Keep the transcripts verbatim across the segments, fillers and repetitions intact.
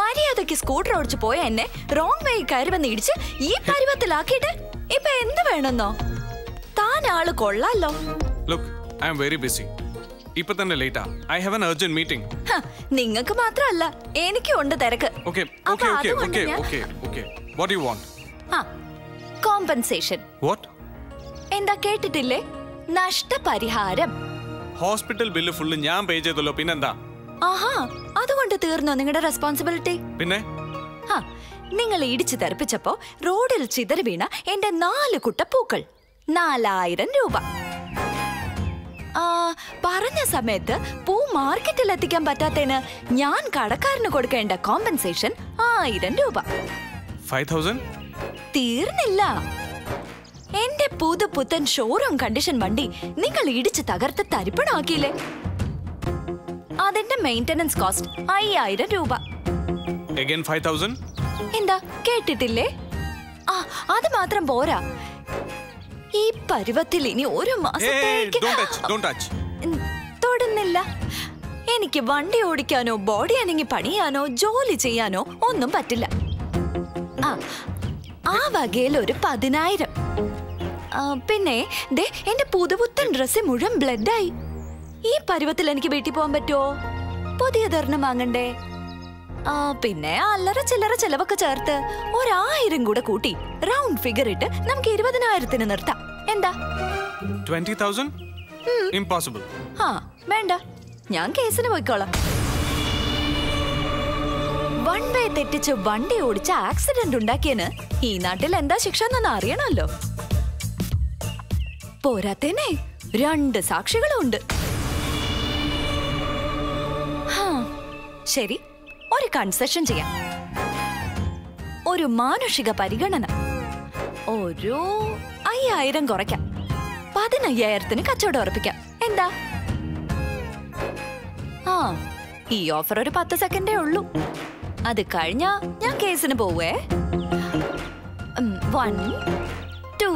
മര്യാദക്ക് സ്കൂട്ടർ ഓടിച്ചു പോയ എന്നെ റോങ് വേ കയറി വന്ന് ഇടിച്ച് ഈ പരിവത്തിലാക്കിയിട്ട് ഇപ്പൊ എന്ത് വേണമെന്നോ? താൻ ആള് കൊള്ളാലോ. നിങ്ങൾക്ക് മാത്രമല്ല എനിക്കും ഉണ്ട് തിരക്ക്. കോമ്പൻസേഷൻ എന്താ കേട്ടിട്ടില്ലേ? നഷ്ടപരിഹാരം. ഹോസ്പിറ്റൽ ബില്ല് ഫുള്ള് ഞാൻ പേ ചെയ്തല്ലോ, പിന്നെന്താ? ആഹാ, അതുകൊണ്ട് തീർന്നോ നിങ്ങളുടെ റെസ്പോൺസിബിലിറ്റി? പിന്നെ ആ നിങ്ങൾ ഇടിച്ചു തെറിപ്പിച്ചപ്പോ റോഡിൽ ചിതറി വീണ എന്റെ നാല് കുട്ട പൂക്കൾ നാലായിരം രൂപ. ആ പറഞ്ഞ സമയത്ത് പൂ മാർക്കറ്റിൽ എത്തിക്കാൻ പറ്റാത്തതിന് ഞാൻ കടക്കാരന് കൊടുക്കേണ്ട കോമ്പൻസേഷൻ ആയിരം രൂപ. തീർന്നില്ല, എന്റെ പുതു പുത്തൻ ഷോറൂം കണ്ടീഷൻ വണ്ടി നിങ്ങൾ ഇടിച്ച് തകർത്ത് തരിപ്പണാക്കിയില്ലേ? അതിന്റെ മെയിന്റനൻസ് കോസ്റ്റ് അയ്യായിരം രൂപ. എന്താ കേട്ടിട്ടില്ലേ? ആ അത് മാത്രം പോരാ, ഈ പർവ്വത്തിൽ ഇനി ഒരു മാസത്തേക്ക് തൊടുന്നില്ല. എനിക്ക് വണ്ടി ഓടിക്കാനോ ബോഡി അനങ്ങി പണിയാനോ ജോലി ചെയ്യാനോ ഒന്നും പറ്റില്ല. ആ ആ വകയിൽ ഒരു പതിനായിരം. പിന്നെ ദേ എന്റെ പുതുപുത്തൻ ഡ്രസ്സ് മുഴുവൻ ബ്ലഡായി. ഈ പരുവത്തിൽ എനിക്ക് വീട്ടിൽ പോകാൻ പറ്റുമോ? പുതിയതൊരെണ്ണം വാങ്ങണ്ടേ? ആ പിന്നെ അല്ലറ ചില്ലറ ചിലവൊക്കെ ചേർത്ത് ഒരായിരം കൂടെ കൂട്ടി റൗണ്ട് ഫിഗർ ഇട്ട് നമുക്ക് ഇരുപതിനായിരത്തിന് നിർത്താം. എന്താ? ആ വേണ്ട, ഞാൻ കേസിന് പോയിക്കോളാം. വൺ വേ തെറ്റിച്ച് വണ്ടി ഓടിച്ച ആക്സിഡന്റ് ഉണ്ടാക്കിയന് ഈ നാട്ടിൽ എന്താ ശിക്ഷ എന്നൊന്ന് അറിയണമല്ലോ. പോരാത്തേനെ രണ്ട് സാക്ഷികളുണ്ട്. ശരി, ഒരു കൺസെഷൻ ചെയ്യാം. ഒരു മാനുഷിക പരിഗണന, ഒരു അയ്യായിരം കുറയ്ക്കാം, പതിനയ്യായിരത്തിന് കച്ചവടം ഉറപ്പിക്കാം. എന്താ? ആ ഈ ഓഫർ ഒരു പത്ത് സെക്കൻഡേ ഉള്ളൂ, അത് കഴിഞ്ഞാ ഞാൻ കേസിന് പോവേ. One two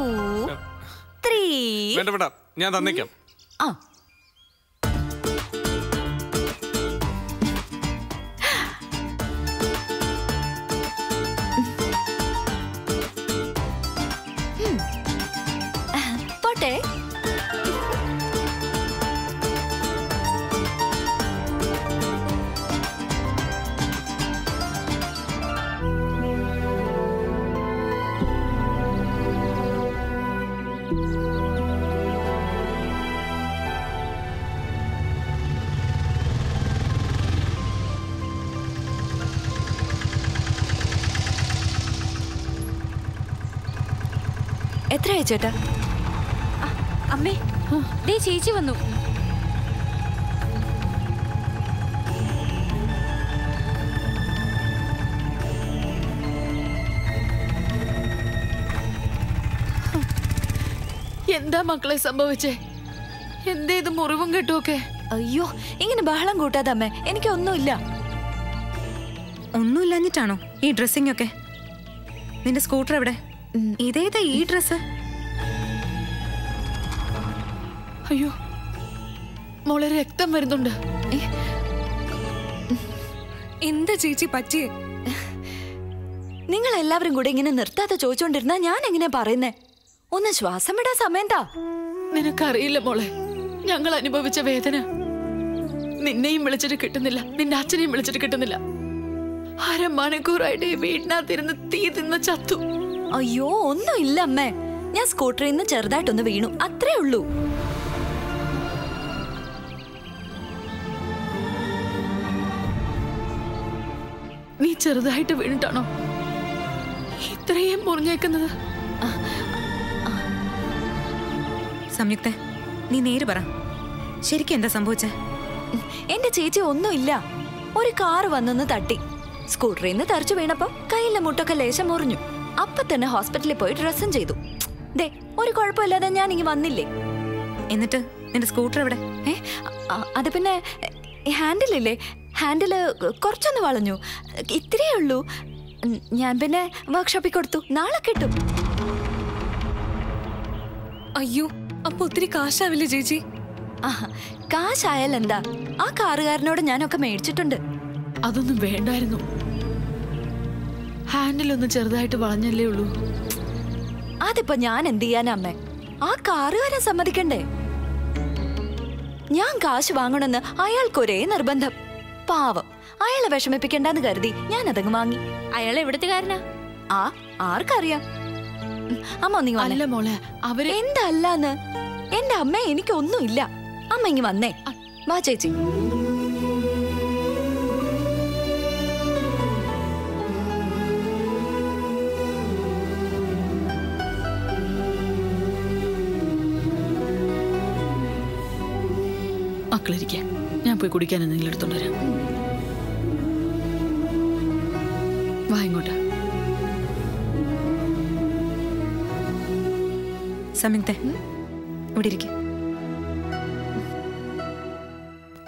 three. ഞാൻ തന്നേക്കാം. ആ എത്രയായി ചേട്ടാ? അമ്മേ ദേ ചേച്ചി വന്നു. എന്താ മക്കളെ സംഭവിച്ചേ? എന്തേത് മുറിവും കിട്ടുമൊക്കെ? അയ്യോ ഇങ്ങനെ ബഹളം കൂട്ടാതെ അമ്മേ, എനിക്കൊന്നുമില്ല. ഒന്നുമില്ലാഞ്ഞിട്ടാണോ ഈ ഡ്രസ്സിംഗ് ഒക്കെ? നിന്റെ സ്കൂട്ടർ എവിടെ? ഇതേതാ ഈ ഡ്രസ്? അയ്യോ മോളെ രക്തം വരുന്നുണ്ട്. എന്താ ചേച്ചി പറ്റിയേ? നിങ്ങൾ എല്ലാവരും കൂടെ ഇങ്ങനെ നിർത്താതെ ചോദിച്ചോണ്ടിരുന്ന ഞാൻ എങ്ങനെ പറയുന്നേ? ഒന്ന് ശ്വാസം വിടാൻ സമയം താ. നിനക്കറിയില്ല മോളെ, ഞങ്ങൾ അനുഭവിച്ച വേദന. നിന്നെയും വിളിച്ചിട്ട് കിട്ടുന്നില്ല, നിന്റെ അച്ഛനെയും വിളിച്ചിട്ട് കിട്ടുന്നില്ല. അരമണിക്കൂറായിട്ട് വീടിനകത്തിരുന്ന് തീ തിന്ന് ചത്തു. അയ്യോ ഒന്നും ഇല്ല അമ്മേ, ഞാൻ സ്കൂട്ടറിൽ നിന്ന് ചെറുതായിട്ടൊന്ന് വീണു, അത്രേ ഉള്ളൂ. നീ ചെറുതായിട്ട് വീണിട്ടാണോ ഇത്രയും മുറിഞ്ഞേക്കുന്നത്? സംയുക്ത നീ നേര് പറ, ശരിക്കും എന്താ സംഭവിച്ചേ? എന്റെ ചേച്ചി ഒന്നുമില്ല, ഒരു കാറ് വന്നൊന്ന് തട്ടി, സ്കൂട്ടറിൽ നിന്ന് തെറിച്ചു വീണപ്പോ കയ്യിലെ മുട്ടൊക്കെ ലേശം മുറിഞ്ഞു. അപ്പൊ തന്നെ ഹോസ്പിറ്റലിൽ പോയി ഡ്രസ്സും ചെയ്തു. ദേ ഒരു കുഴപ്പമില്ലാതെ ഞാൻ ഇങ്ങ് വന്നില്ലേ. എന്നിട്ട് നിന്റെ സ്കൂട്ടർ എവിടെ? ഏ അത് പിന്നെ ഹാൻഡിലില്ലേ, ഹാൻഡില് കുറച്ചൊന്ന് വളഞ്ഞു, ഇത്രയേ ഉള്ളൂ. ഞാൻ പിന്നെ വർക്ക്ഷോപ്പിൽ കൊടുത്തു, നാളെ കിട്ടും. അയ്യോ അപ്പൊ ഒത്തിരി കാശാവില്ലേ ചേച്ചി? കാശായാലെന്താ ആ കാറുകാരനോട് ഞാനൊക്കെ മേടിച്ചിട്ടുണ്ട്. അതൊന്നും വേണ്ടായിരുന്നു, ഹാൻഡിലൊന്നും ചെറുതായിട്ട് വളഞ്ഞല്ലേ ഉള്ളൂ. അതിപ്പോ ഞാൻ എന്ത് ചെയ്യാനമ്മേ, ആ കാറുകാരൻ സമ്മതിക്കണ്ടേ? ഞാൻ കാശ് വാങ്ങണമെന്ന് അയാൾക്കൊരേ നിർബന്ധം. പാവം, അയാളെ വിഷമിപ്പിക്കണ്ടെന്ന് കരുതി ഞാൻ അതങ്ങ് വാങ്ങി. അയാൾ എവിടത്തെ കാരനാ? ആ ആർക്കറിയാം. അമ്മ നീ അല്ല മോളെ, അവര് എന്തല്ലാന്ന്. എന്റെ അമ്മ എനിക്കൊന്നും ഇല്ല. അമ്മ ഇങ്ങി വന്നേ, വാ ചേച്ചി. മക്കളിരിക്കാൻ, ഞാൻ പോയി കുടിക്കാൻ എന്തെങ്കിലും എടുത്തോണ്ട് വരാം. വാ ഇങ്ങോട്ട്. സംയുക്തേ, ഇവിടെ ഇരിക്ക.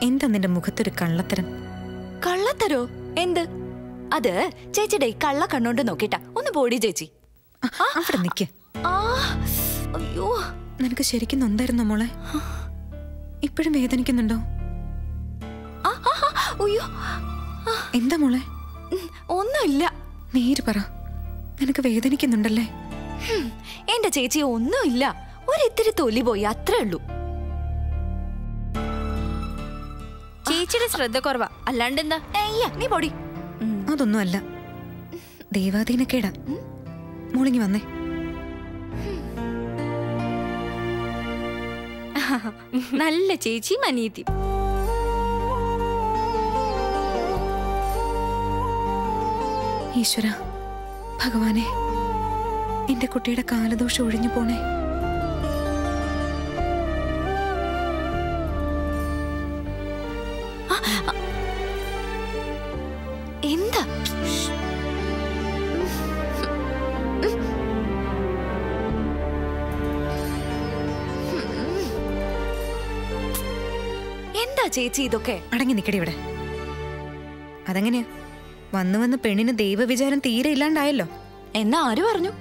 എന്താ നിന്റെ മുഖത്തൊരു കള്ളത്തരം? കള്ളത്തരോ? എന്ത്? അത് ചേച്ചിയുടെ കള്ള കണ്ണോണ്ട് നോക്കിട്ടാ. ഒന്ന് പോടി ചേച്ചി, അവിടെ നിക്ക്. അയ്യോ, നിനക്ക് ശരിക്കും നൊന്തായിരുന്നോ മോളെ? ഇപ്പോഴും വേദനിക്കുന്നുണ്ടോ? അയ്യോ, എന്താ മോളെ? ഒന്നുമില്ല. നേര് പറ, നിനക്ക് വേദനിക്കുന്നുണ്ടല്ലേ? എന്റെ ചേച്ചി ഒന്നുമില്ല, ഒരിത്തിരി തൊലി പോയി, അത്രേ ഉള്ളൂ. ചേച്ചിയുടെ ശ്രദ്ധ കുറവാ, അല്ലാണ്ട് എന്താ? നീ പൊടി. അതൊന്നും അല്ല, ദേവാധീനക്കേടാ. മോളിങ്ങി വന്നേ. നല്ല ചേച്ചി മനീതി. ഈശ്വര ഭഗവാനെ, എന്റെ കുട്ടിയുടെ കാലദോഷം ഒഴിഞ്ഞു പോണേ. എന്താ എന്താ ചേച്ചി ഇതൊക്കെ? അടങ്ങി നിക്കടി ഇവിടെ. അതെങ്ങനെയാ വന്നു വന്ന് പെണ്ണിന് ദൈവവിചാരം തീരെ ഇല്ലാണ്ടായല്ലോ. എന്നാ ആര് പറഞ്ഞു?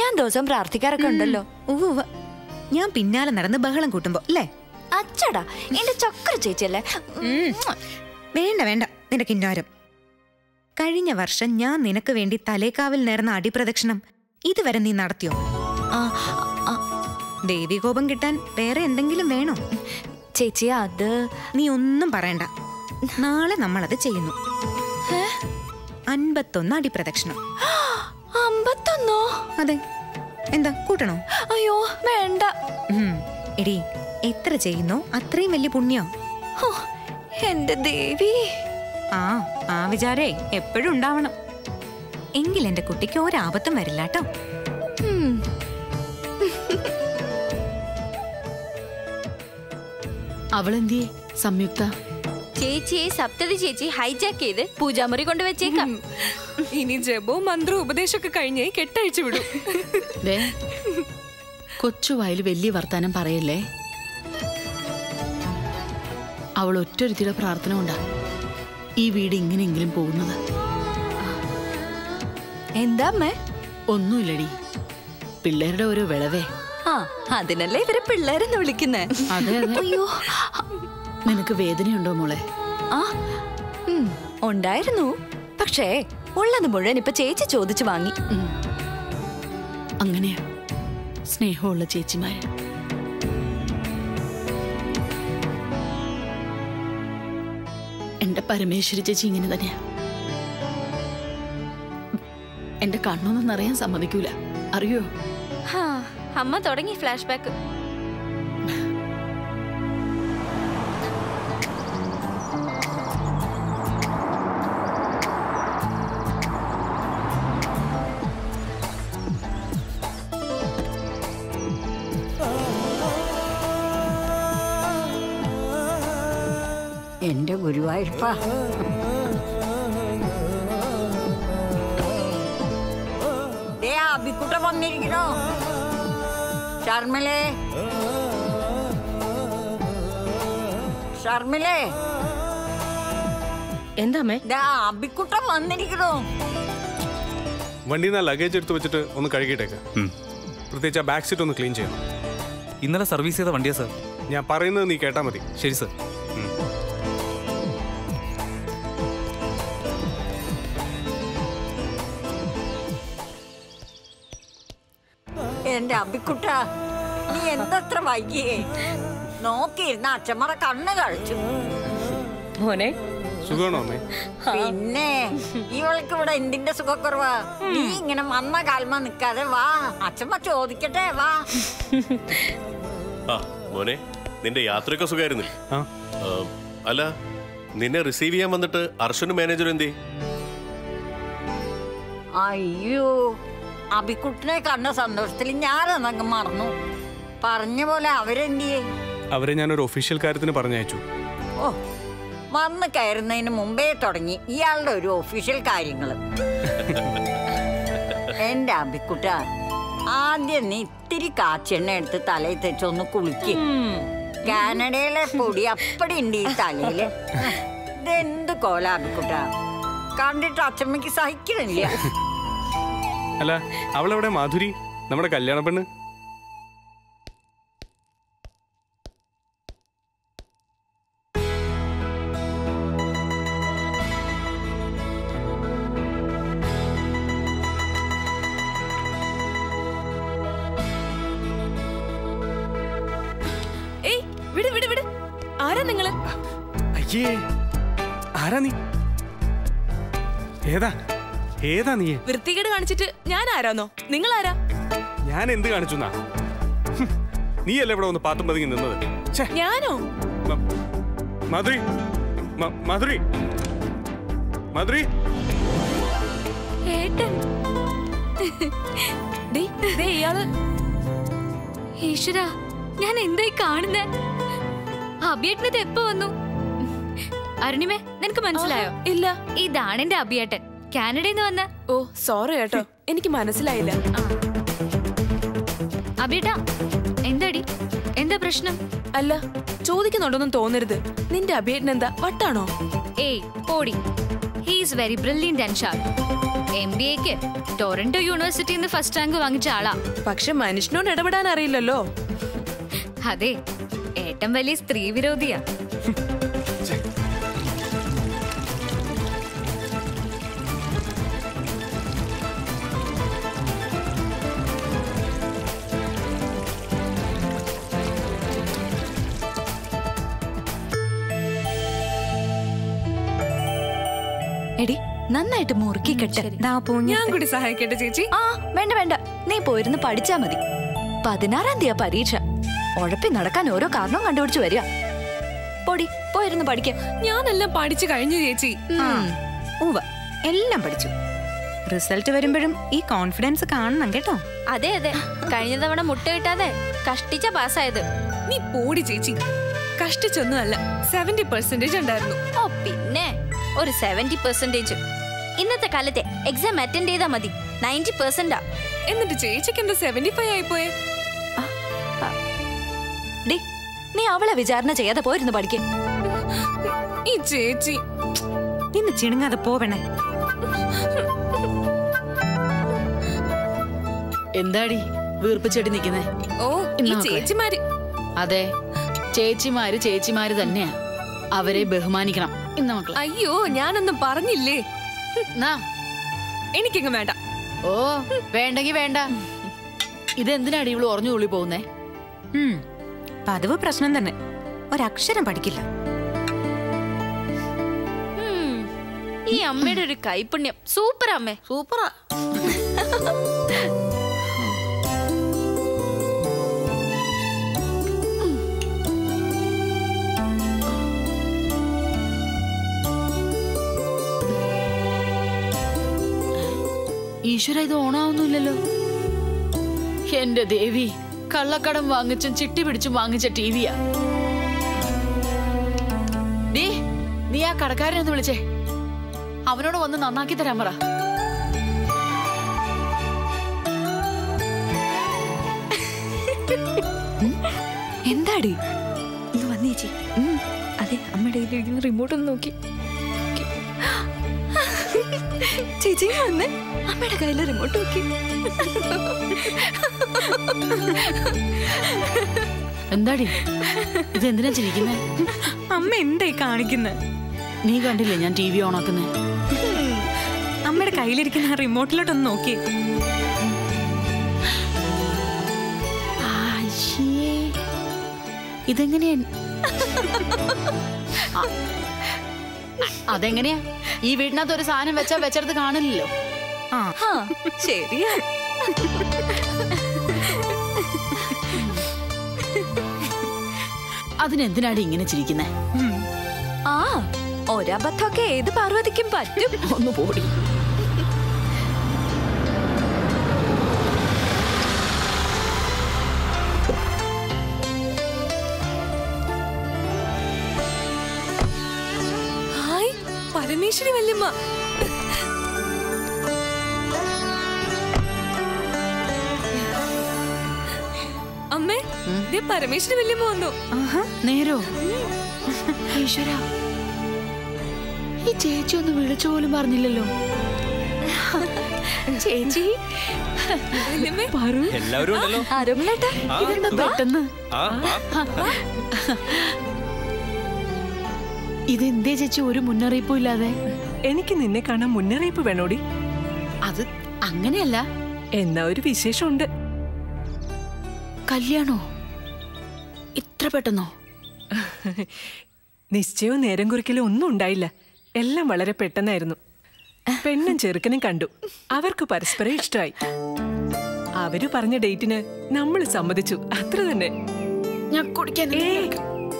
ഞാൻ ദിവസം പ്രാർത്ഥിക്കാറൊക്കെ ഉണ്ടല്ലോ. ഞാൻ പിന്നാലെ നടന്ന് ബഹളം കൂട്ടുമ്പോ അല്ലേ? അച്ചടാ, എന്റെ ചക്ര ചേച്ചിയല്ലേ. വേണ്ട വേണ്ട നിന്റെ കിന്നാരം. കഴിഞ്ഞ വർഷം ഞാൻ നിനക്ക് വേണ്ടി തലേക്കാവിൽ നേർന്ന അടിപ്രദക്ഷിണം ഇതുവരെ നീ നടത്തിയോ? ദേവീകോപം കിട്ടാൻ വേറെ എന്തെങ്കിലും വേണോ ചേച്ചി? അത് നീ ഒന്നും പറയണ്ട. നാളെ നമ്മളത് ചെയ്യുന്നു. അൻപത്തൊന്ന് അടിപ്രദക്ഷിണം. അമ്പത്തൊന്നോ? അതെ. എന്താ കൂട്ടണോ? അയ്യോ വേണ്ട. എടി, എത്ര ചെയ്യുന്നോ അത്രയും വലിയ പുണ്യം. എന്റെ ദേവി. ആ ആ വിചാരേ എപ്പോഴും ഉണ്ടാവണം, എങ്കിൽ എന്റെ കുട്ടിക്ക് ഒരാപത്തും വരില്ല കേട്ടോ. അവളെന്തിയെ സംയുക്ത? ചേച്ചിയെ സപ്തതി ചേച്ചി ഹൈജാക്ക് ചെയ്ത് പൂജാമുറി കൊണ്ടുവച്ചേക്കാം. ഇനി ജപവും മന്ത്രവും ഉപദേശമൊക്കെ കഴിഞ്ഞേ കെട്ടഴിച്ചു വിടും. കൊച്ചുവായിൽ വലിയ വർത്താനം പറയല്ലേ. അവൾ ഒറ്റൊരുത്തിയുടെ പ്രാർത്ഥന കൊണ്ടാ ഈ വീട് ഇങ്ങനെയെങ്കിലും പോകുന്നത്. എന്താ അമ്മേ? ഒന്നുമില്ലടി, പിള്ളേരുടെ ഓരോ വിളവേ. ആ, അതിനല്ലേ ഇവരെ പിള്ളേരെന്ന് വിളിക്കുന്നേ. അതെ അതെ. അയ്യോ, നിനക്ക് വേദനയുണ്ടോ മോളെ? ആ ഉണ്ടായിരുന്നു, പക്ഷേ ഉള്ളത് മുഴുവൻ ഇപ്പൊ ചേച്ചി ചോദിച്ചു വാങ്ങി. അങ്ങനെയാ സ്നേഹമുള്ള ചേച്ചിമാര്. എന്റെ പരമേശ്വരി ചേച്ചി ഇങ്ങനെ തന്നെയാ. എന്റെ കണ്ണൊന്നും അറിയാൻ സമ്മതിക്കൂല, അറിയോ? അമ്മ തുടങ്ങി ഫ്ലാഷ് ബാക്ക്. എന്റെ ഗുരുവായൂരപ്പാ, അബിക്കുട്ട വന്നിരിക്കണോ? ഷർമിലേ, ഷർമിലേ, എന്താ അബിക്കുട്ട വന്നിരിക്കണോ? വണ്ടിന്ന് ലഗേജ് എടുത്ത് വെച്ചിട്ട് ഒന്ന് കഴുകിയിട്ടേക്ക്. പ്രത്യേകിച്ച് ആ ബാക്ക് സീറ്റ് ഒന്ന് ക്ലീൻ ചെയ്യണം. ഇന്നലെ സർവീസ് ചെയ്ത വണ്ടിയാ സാർ. या पर नी केटा मति शरी सर अबिकुट नी एंत्र वैगिये नोक अच्छम कण् सुखवा नी इन मम कालम निका वा अच्छम चोदिकटे वा മോനെ നിന്റെ യാത്രയൊക്കെ സുഖായിരുന്നു അല്ല നിന്നെ റിസീവ് ചെയ്യാൻ വന്നിട്ട് അർഷനും മാനേജർ എന്തി അയ്യോ അബിക്കുട്ടനെ കണ്ട സന്തോഷത്തിൽ ഞാൻ അങ്ങ് മറന്നു പറഞ്ഞ പോലെ അവരെന്തിയെ അവരെ ഞാൻ ഒരു ഒഫീഷ്യൽ കാര്യത്തിന് പറഞ്ഞയച്ചു ഓ വന്ന് കയറുന്നതിന് മുമ്പേ തുടങ്ങി ഇയാളുടെ ഒരു ഒഫീഷ്യൽ കാര്യങ്ങൾ എൻടെ അബിക്കുട്ട ആദ്യം നീ ഇത്തിരി കാച്ചെണ്ണ എടുത്ത് തലയിൽ തെച്ചൊന്ന് കുളിക്ക് കാനഡയിലെ പൊടി അപ്പടി ഉണ്ട് ഈ തലയില് ഇതെന്ത് കോലാബിക്കുട്ടാ കണ്ടിട്ട് അച്ചമ്മക്ക് സഹിക്കണില്ല അല്ല അവളെവിടെ മാധുരി നമ്മുടെ കല്യാണ പെണ്ണ് अभियेट्टन അരുണിമേ നിനക്ക് മനസ്സിലായോ ഇല്ല ഇതാണ് എൻ്റെ അഭിയേട്ടൻ കാനഡയിൽ നിന്ന് വന്ന ഓ സോറി കേട്ടോ എനിക്ക് മനസ്സിലായില്ല അഭിയേട്ടാ എന്താടി എന്താ പ്രശ്നം അല്ല ചോദിക്കുന്നുണ്ടോന്നും തോന്നരുത് നിന്റെ അഭിയേട്ടൻ എന്താ വട്ടാണോ ഏയ് പോടി he is very brilliant and sharp എംബിഎക്ക് ടൊറന്റോ യൂണിവേഴ്സിറ്റിയിൽ നിന്ന് ഫസ്റ്റ് റാങ്ക് വാങ്ങിച്ച ആളാ പക്ഷെ മനുഷ്യനോട് ഇടപെടാൻ അറിയില്ലല്ലോ അതെ ഏട്ടൻ വലിയ സ്ത്രീ വിരോധിയാ നന്നായിട്ട് മുറുക്കി കെട്ട് ദാ പോ ഞാൻ കൂടി സഹായിക്കട്ടെ ചേച്ചി ആ വേണ്ട വേണ്ട നീ പോയിരുന്ന് പഠിച്ചാ മതി പതിനാറാം തീയതി പരീക്ഷ ഉഴപ്പി നടക്കാൻ ഓരോ കാരണം കണ്ടുപിടിച്ചു വരിക പോടി പോയിരുന്ന് പഠിക്കാം ഞാനെല്ലാം പഠിച്ചു കഴിഞ്ഞു ചേച്ചി ഊവ എല്ലാം പഠിച്ചു റിസൾട്ട് വരുമ്പോഴും ഈ കോൺഫിഡൻസ് കാണണം കേട്ടോ അതെ അതെ കഴിഞ്ഞ തവണ മുട്ട കിട്ടാതെ കഷ്ടിച്ച പാസ്സായത് നീ പോടി ചേച്ചി കഷ്ടിച്ചൊന്നുമല്ല സെവന്റി പെർസെന്റേജ് ഉണ്ടായിരുന്നു ഓ പിന്നെ ഒരു സെവന്റി പെർസെന്റേജ് ഇന്നത്തെ കാലത്തെ എക്സാം അറ്റൻഡ് ചെയ്താൽ മതി നയൻറ്റി പെർസെന്റാ എന്നിട്ട് ചേച്ചിക്ക് എന്താ സെവന്റി ഫൈവ് ആയി പോയേ ഡി നീ അവളെ വിചാരണ ചെയ്യാതെ പോയിരുന്നു പഠിക്കേ ഈ ചേച്ചി നിന്നെ ചിണങ്ങാതെ പോവണേ എന്താടി വീർപ്പിച്ചടി നിൽക്കുന്നേ ഓ ഈ ചേച്ചിമാര് അതെ ചേച്ചിമാര് ചേച്ചിമാര് തന്നെയാ അവരെ ബഹുമാനിക്കണം അയ്യോ ഞാനൊന്നും പറഞ്ഞില്ലേ എനിക്കിങ്ങ് വേണ്ട ഓ വേണ്ടെങ്കി വേണ്ട ഇതെന്തിനാണ് ഇവള് ഉറഞ്ഞു തുള്ളി പോകുന്നേ പതിവ് പ്രശ്നം തന്നെ ഒരക്ഷരം പഠിക്കില്ല ഈ അമ്മയുടെ ഒരു കൈപുണ്യം സൂപ്പർ അമ്മേ സൂപ്പറാ ഈശ്വര ഇത് ഓണാവുന്നില്ലല്ലോ എന്റെ ദേവി കള്ളക്കടം വാങ്ങിച്ചും ചിട്ടി പിടിച്ചും വാങ്ങിച്ച ടിവിയാ നീ നീ ആ കടക്കാരനെ ഒന്ന് വിളിച്ചേ അവനോട് വന്ന് നന്നാക്കി തരാൻ പറ എന്താടി ഇത് വന്നേച്ചി അതെ അമ്മയുടെ കയ്യിലിരിക്കുന്ന റിമോട്ട് ഒന്ന് നോക്കി ചേച്ചി വന്നേ അമ്മയുടെ കയ്യിൽ റിമോട്ട് നോക്കി എന്താടി ഇത് എന്തിനാ ചിരിക്കുന്നേ? അമ്മ എന്തേ കാണിക്കുന്നേ? നീ കണ്ടില്ലേ ഞാൻ ടിവി ഓൺ ആക്കുന്നേ? അമ്മയുടെ കയ്യിലിരിക്കുന്ന റിമോട്ടിലോട്ട് ഒന്ന് നോക്കി. ആയിഷേ ഇതെങ്ങനെയാ? അതെങ്ങനെയാ? ഈ വീടിനകത്ത് ഒരു സാധനം വെച്ചാൽ വെച്ചെടുത്ത് കാണില്ലല്ലോ. ആ ശരിയാ. അതിനെന്തിനാണ് ഇങ്ങനെ ചിരിക്കുന്നത്? ആ ഒരബദ്ധമൊക്കെ ഏത് പാർവതിക്കും പറ്റും. ഒന്ന് പോടി. ഹായ് പരമേശ്വരി വല്യമ്മ. അമ്മേ ദേ പരമേശ്വരി വല്യമ്മ വന്നു. നേരോ ഈശ്വര, ഈ ചേച്ചി ഒന്ന് വിളിച്ചു പോലും പറഞ്ഞില്ലല്ലോ. ചേച്ചി പെട്ടെന്ന് ഇതെന്തേ ചേച്ചി ഒരു മുന്നറിയിപ്പും ഇല്ലാതെ? എനിക്ക് നിന്നെ കാണാൻ മുന്നറിയിപ്പ് വേണോടി. അത് അങ്ങനെയല്ല, എന്നാ ഒരു വിശേഷമുണ്ട്. കല്യാണോ? ഇത്ര പെട്ടെന്നോ? നിശ്ചയവും നേരം കുറിക്കലും ഒന്നും ഉണ്ടായില്ല, എല്ലാം വളരെ പെട്ടെന്നായിരുന്നു. പെണ്ണും ചെറുക്കനും കണ്ടു, അവർക്ക് പരസ്പരം ഇഷ്ടമായി. അവര് പറഞ്ഞ ഡേറ്റിന് നമ്മൾ സമ്മതിച്ചു, അത്ര തന്നെ.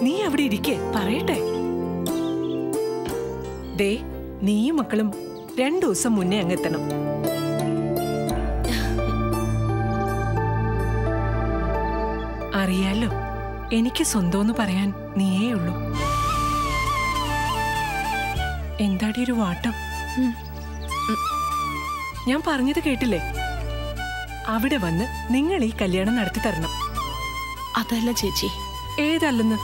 നീ അവിടെ ഇരിക്കേ, പറയട്ടെ. ദേ നീയും മക്കളും രണ്ടു ദിവസം മുന്നേ അങ്ങെത്തണം. അറിയാലോ എനിക്ക് സ്വന്തമെന്ന് പറയാൻ നീയേ ഉള്ളൂ. എന്താടി ഒരു വാട്ടം? ഞാൻ പറഞ്ഞത് കേട്ടില്ലേ? അവിടെ വന്ന് നിങ്ങൾ ഈ കല്യാണം നടത്തി തരണം. അതല്ല ചേച്ചി. ഏതല്ലെന്ന്?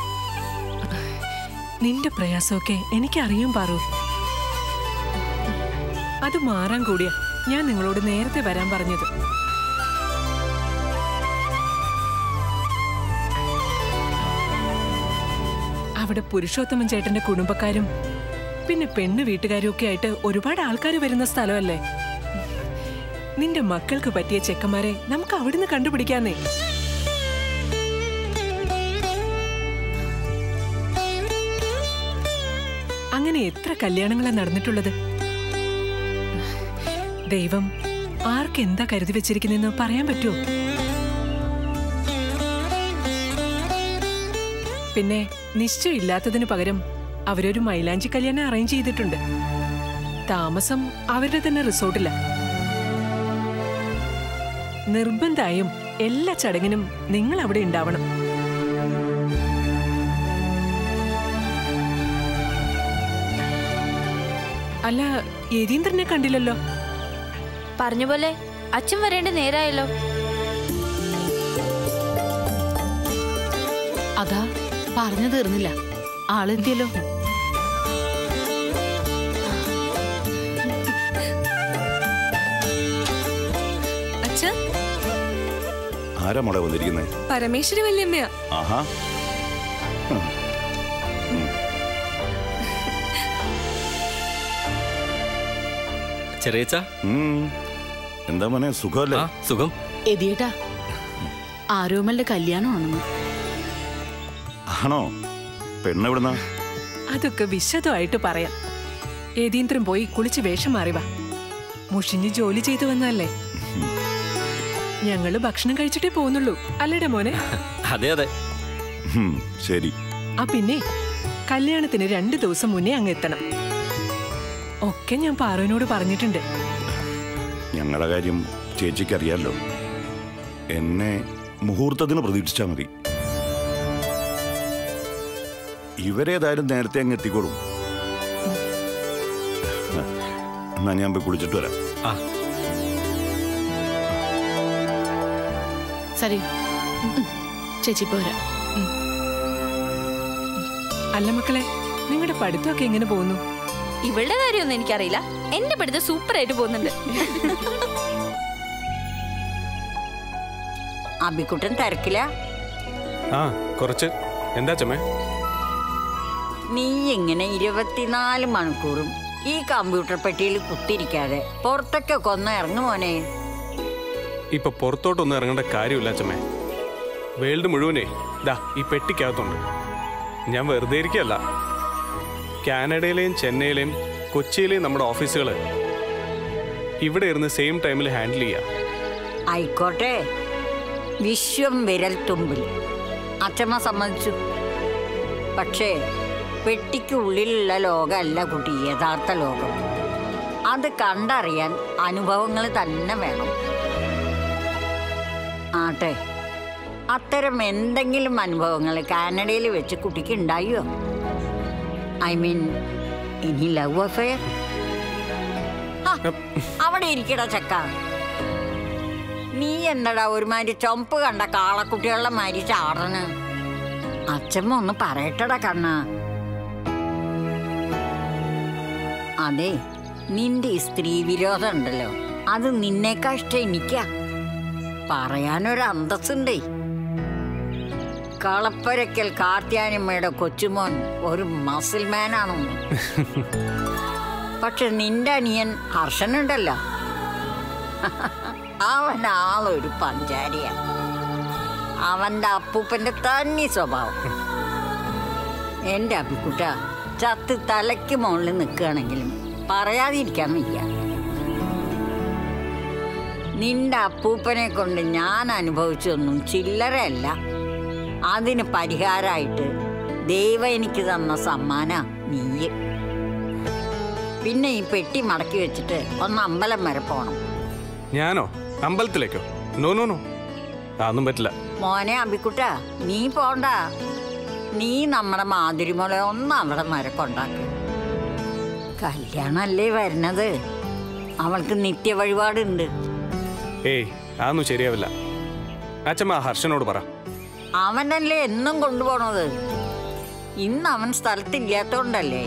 നിന്റെ പ്രയാസമൊക്കെ എനിക്കറിയാൻ പറൂ. അത് മാറാൻ കൂടിയാ ഞാൻ നിങ്ങളോട് നേരത്തെ വരാൻ പറഞ്ഞത്. അവിടെ പുരുഷോത്തമൻ ചേട്ടന്റെ കുടുംബക്കാരും പിന്നെ പെണ്ണ് വീട്ടുകാരും ഒക്കെ ആയിട്ട് ഒരുപാട് ആൾക്കാർ വരുന്ന സ്ഥലമല്ലേ. നിന്റെ മക്കൾക്ക് പറ്റിയ ചെക്കന്മാരെ നമുക്ക് അവിടുന്ന് കണ്ടുപിടിക്കാന്നേ. അങ്ങനെ എത്ര കല്യാണങ്ങളാ നടന്നിട്ടുള്ളത്. ദൈവം ആർക്കെന്താ കരുതി വെച്ചിരിക്കുന്നെന്ന് പറയാൻ പറ്റുമോ? പിന്നെ നിശ്ചയമില്ലാത്തതിന് പകരം അവരൊരു മൈലാഞ്ചി കല്യാണം അറേഞ്ച് ചെയ്തിട്ടുണ്ട്. താമസം അവരുടെ തന്നെ റിസോർട്ടില്ല. നിർബന്ധമായും എല്ലാ ചടങ്ങിനും നിങ്ങൾ അവിടെ ഉണ്ടാവണം. അല്ല യതീന്ദ്രനെ കണ്ടില്ലല്ലോ. പറഞ്ഞ പോലെ അച്ഛൻ വരേണ്ട നേരായല്ലോ. അതാ പറഞ്ഞു തീർന്നില്ല, ആളെത്തിയല്ലോ. പരമേശ്വരി വല്യമ്മയാ. ആരോമലിന്റെ കല്യാണമാണെന്ന്. ആണോ? പെണ്ണെവിടുന്ന? അതൊക്കെ വിശദമായിട്ട് പറയാം. ഏതീന്ദ്രൻ പോയി കുളിച്ച് വേഷം മാറിവാ. മുഷിഞ്ഞ് ജോലി ചെയ്തു വന്നല്ലേ. ഞങ്ങള് ഭക്ഷണം കഴിച്ചിട്ടേ പോകുന്നുള്ളൂ, അല്ലേടെ മോനെ? അതെ അതെ ശരി. ആ പിന്നെ കല്യാണത്തിന് രണ്ടു ദിവസം മുന്നേ അങ്ങ് എത്തണം. ഒക്കെ ഞാൻ പാറുവിനോട് പറഞ്ഞിട്ടുണ്ട്. ഞങ്ങളുടെ കാര്യം ചേച്ചിക്കറിയാലോ. എന്നെ മുഹൂർത്തത്തിന് പ്രതീക്ഷിച്ചാൽ മതി. ഇവരേതായാലും നേരത്തെ അങ്ങ് എത്തിക്കോളും. എന്നാ ഞാൻ പോയി കുളിച്ചിട്ട് വരാം. ശരി ചേച്ചി പോരാ. അല്ല മക്കളെ, നിങ്ങളുടെ പഠിത്തമൊക്കെ എങ്ങനെ പോകുന്നു? ഇവളുടെ കാര്യമൊന്നും എനിക്കറിയില്ല, എന്റെ പഠിത്തം സൂപ്പറായിട്ട് പോകുന്നുണ്ട്. അബിക്കുട്ടൻ തിരക്കില്ല. നീ ഇങ്ങനെ ഇരുപത്തിനാല് മണിക്കൂറും ഈ കമ്പ്യൂട്ടർ പെട്ടിയിൽ കുത്തിരിക്കാതെ പുറത്തൊക്കെ കൊന്ന ഇറങ്ങു മോനെ. ഇപ്പൊ പുറത്തോട്ടൊന്നും ഇറങ്ങേണ്ട കാര്യമില്ല അച്ഛമ്മേ. വേൾഡ് മുഴുവനേ ദാ ഈ പെട്ടിക്കകത്തുണ്ട്. ഞാൻ വെറുതെ ഇരിക്കുകയല്ല. കാനഡയിലെയും ചെന്നൈയിലെയും കൊച്ചിയിലെയും നമ്മുടെ ഓഫീസുകൾ ഇവിടെ ഇരുന്ന് സെയിം ടൈമിൽ ഹാൻഡിൽ ചെയ്യാം. ആയിക്കോട്ടെ, വിശ്വം വിരൽ തുമ്പിൽ. അച്ഛമ്മ സമ്മതിച്ചു. പക്ഷേ പെട്ടിക്കുള്ളിലുള്ള ലോകമല്ല കുട്ടി യഥാർത്ഥ ലോകം. അത് കണ്ടറിയാൻ അനുഭവങ്ങൾ തന്നെ വേണം. ആട്ടെ, അത്തരം എന്തെങ്കിലും അനുഭവങ്ങൾ കാനഡയിൽ വെച്ച് കുട്ടിക്ക് ഉണ്ടായോ? ഐ മീൻ ഇനി ലവ് അഫെയർ? അവിടെ ഇരിക്കടാ ചക്ക. നീ എന്താടാ ഒരുമാതിരി ചൊമ്പ് കണ്ട കാളക്കുട്ടികളുടെ മാതിരി ചാടന്? അച്ഛമ്മ ഒന്ന് പറയട്ടടാ കണ്ണ. അതെ, നിന്റെ ഈ സ്ത്രീ വിരോധം ഉണ്ടല്ലോ, അത് നിന്നേക്കാ ഇഷ്ടം എനിക്കാ. പറയാനൊരു അന്തസ്സുണ്ടേ. കളപ്പരക്കൽ കാർത്യാനിയമ്മയുടെ കൊച്ചുമോൻ ഒരു മസിൽമാനാണെന്ന്. പക്ഷെ നിന്റെ അനിയൻ ഹർഷനുണ്ടല്ലോ, അവൻ ആളൊരു പഞ്ചാരിയാ. അവൻ്റെ അപ്പൂപ്പൻ്റെ തന്നി സ്വഭാവം. എൻ്റെ അപ്പിക്കുട്ട ചത്ത് തലയ്ക്ക് മുകളിൽ നിൽക്കുകയാണെങ്കിലും പറയാതിരിക്കാൻ വയ്യ. നിന്റെ അപ്പൂപ്പനെ കൊണ്ട് ഞാൻ അനുഭവിച്ചൊന്നും ചില്ലറയല്ല. അതിന് പരിഹാരമായിട്ട് ദൈവം എനിക്ക് തന്ന സമ്മാന നീയ്. പിന്നെ ഈ പെട്ടി മടക്കി വെച്ചിട്ട് ഒന്ന് അമ്പലം വരെ പോണം. ഞാനോ അമ്പലത്തിലേക്കോ? നോ നോ നോ, അതൊന്നും പറ്റില്ല മോനെ. അബിക്കുട്ട നീ പോണ്ട. നീ നമ്മുടെ മാതിരിമോളെ ഒന്ന് അമ്പലം വരെ കൊണ്ടാക്ക്. കല്യാണമല്ലേ വരുന്നത്, അവൾക്ക് നിത്യ വഴിപാടുണ്ട്. ഏയ് അതൊന്നും ശരിയാവില്ല. അച്ഛമ്മ ഹർഷനോട് പറ. അവനല്ലേ എന്നും കൊണ്ടുപോണത്. ഇന്ന് അവൻ സ്ഥലത്തില്ലാത്തോണ്ടല്ലേ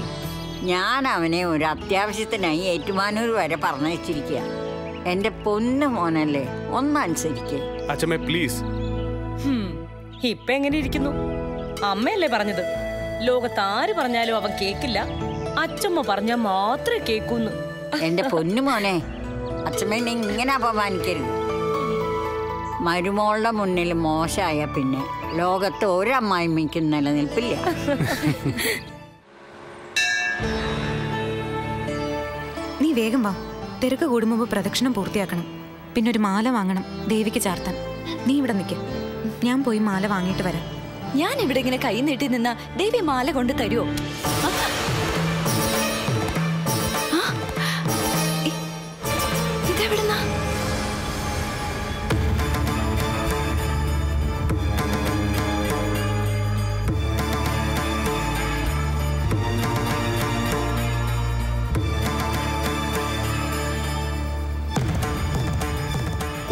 ഞാൻ അവനെ ഒരു അത്യാവശ്യത്തിനായി ഏറ്റുമാനൂർ വരെ പറഞ്ഞയച്ചിരിക്കുക. എന്റെ പൊന്നു മോനല്ലേ, ഒന്നനുസരിക്കേ അച്ഛമ്മേ പ്ലീസ്. ഇപ്പൊ എങ്ങനെ ഇരിക്കുന്നു? അമ്മയല്ലേ പറഞ്ഞത് ലോകത്ത് ആര് പറഞ്ഞാലും അവൻ കേക്കില്ല, അച്ഛമ്മ പറഞ്ഞാൽ മാത്രമേ കേക്കൂന്ന്. എന്റെ പൊന്നു മോനെ, അച്ഛമ്മേനെ ഇങ്ങനെ അപമാനിക്കരുത്. മരുമോളുടെ മുന്നിൽ മോശമായ പിന്നെ ലോകത്ത് ഒരമ്മായിമ്മയ്ക്കും നിലനിൽപ്പില്ല. നീ വേഗം വാ. തിരക്ക് കൂടുമ്പോൾ പ്രദക്ഷിണം പൂർത്തിയാക്കണം. പിന്നെ ഒരു മാല വാങ്ങണം ദേവിക്ക് ചാർത്താൻ. നീ ഇവിടെ നിൽക്ക്, ഞാൻ പോയി മാല വാങ്ങിയിട്ട് വരാം. ഞാൻ ഇവിടെ ഇങ്ങനെ കൈ നീട്ടി നിന്ന ദേവി മാല കൊണ്ട് തരുമോ?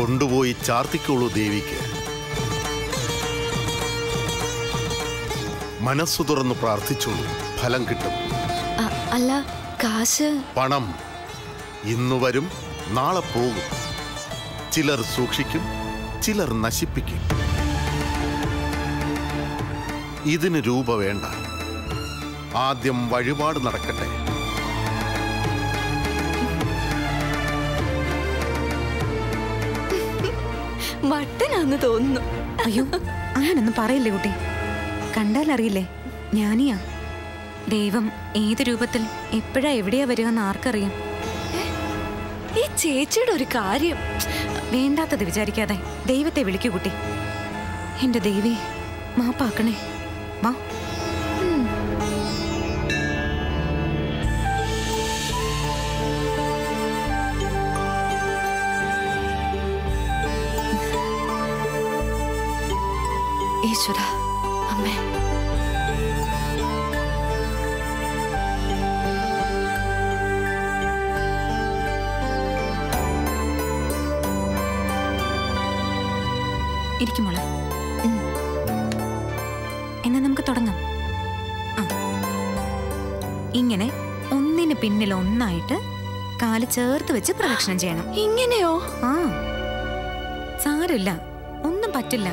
കൊണ്ടുപോയി ചാർത്തിക്കുള്ളൂ ദേവിക്ക്. മനസ്സു തുറന്ന് പ്രാർത്ഥിച്ചുള്ളൂ, ഫലം കിട്ടും. അല്ല കാശ്? പണം ഇന്നു വരും നാളെ പോകും. ചിലർ സൂക്ഷിക്കും, ചിലർ നശിപ്പിക്കും. ഇതിന് രൂപ വേണ്ട, ആദ്യം വഴിപാട് നടക്കട്ടെ. വട്ടനാന്ന് തോന്നുന്നു. അയ്യോ അങ്ങനൊന്നും പറയില്ലേ കുട്ടി, കണ്ടാൽ അറിയില്ലേ ഞാനിയാ. ദൈവം ഏത് രൂപത്തിൽ എപ്പോഴാ എവിടെയാ വരിക എന്ന് ആർക്കറിയാം. ഈ ചേച്ചിയുടെ ഒരു കാര്യം വേണ്ടാത്തത് വിചാരിക്കാതെ ദൈവത്തെ വിളിക്കൂ കുട്ടി. എന്റെ ദേവി മാപ്പാക്കണേ. മാ ഈശ്വരാ അമ്മേ. ഇരിക്കും മോളെ, എന്നാ നമുക്ക് തുടങ്ങാം. ആ, ഇങ്ങനെ ഒന്നിന് പിന്നിൽ ഒന്നായിട്ട് കാല് ചേർത്ത് വെച്ച് പ്രദക്ഷിണം ചെയ്യണം. ഇങ്ങനെയോ? ആ സാരമില്ല, ഒന്നും പറ്റില്ല.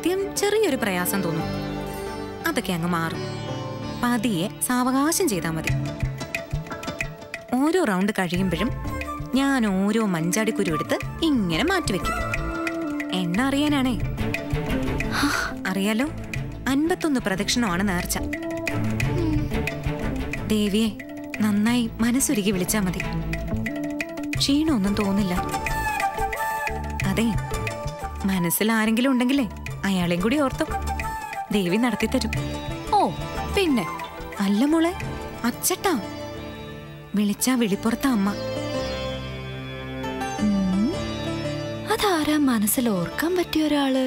ആദ്യം ചെറിയൊരു പ്രയാസം തോന്നും, അതൊക്കെ അങ്ങ് മാറും. പതിയെ സാവകാശം ചെയ്താൽ മതി. ഓരോ റൗണ്ട് കഴിയുമ്പോഴും ഞാൻ ഓരോ മഞ്ചാടിക്കുരു എടുത്ത് ഇങ്ങനെ മാറ്റിവെക്കും. എണ്ണ അറിയാനാണേ. അറിയാലോ, അൻപത്തൊന്ന് പ്രദക്ഷിണമാണ് നേർച്ച. ദേവിയെ നന്നായി മനസ്സൊരുക്കി വിളിച്ചാൽ മതി, ക്ഷീണമൊന്നും തോന്നില്ല. അതെ, മനസ്സിൽ ആരെങ്കിലും ഉണ്ടെങ്കിലേ അയാളെയും കൂടി ഓർത്തു ദേവി നടത്തിത്തരും. ഓ പിന്നെ, അല്ല മോളെ, അച്ചട്ടാ വിളിച്ചാ വിളിപ്പുറത്ത അമ്മ. അതാരാ മനസ്സിൽ ഓർക്കാൻ പറ്റിയ ഒരാള്?